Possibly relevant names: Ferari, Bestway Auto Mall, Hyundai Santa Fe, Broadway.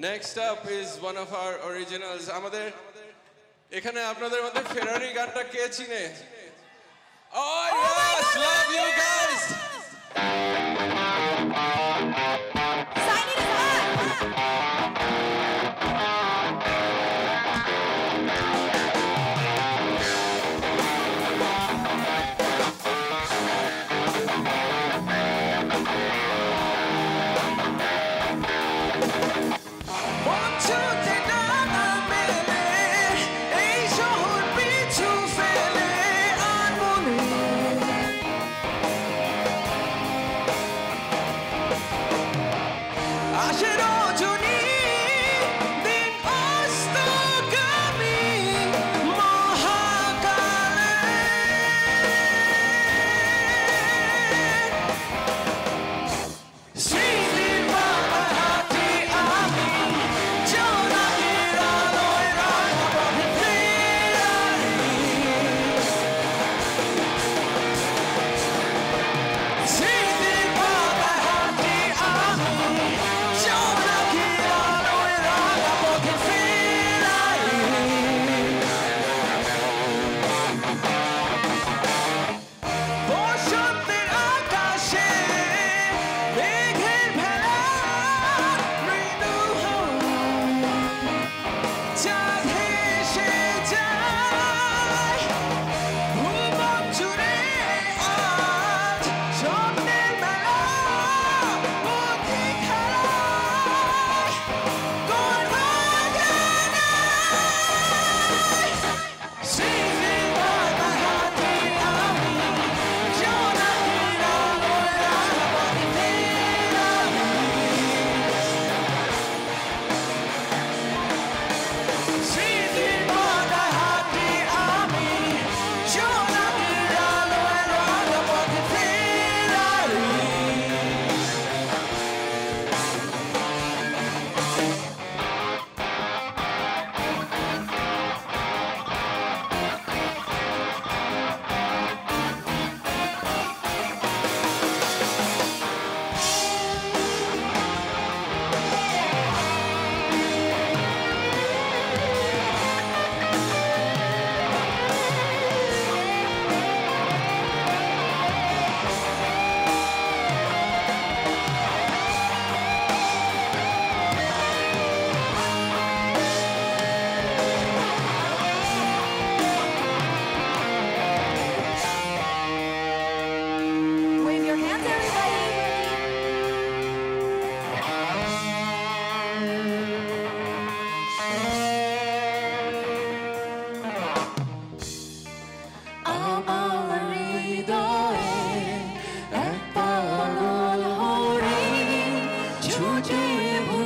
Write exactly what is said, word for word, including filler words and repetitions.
Next up is one of our originals. আমাদের এখানে আপনাদের মধ্যে Ferrari গানটা কে চিনে? Oh yes, love you guys. Sign it I'm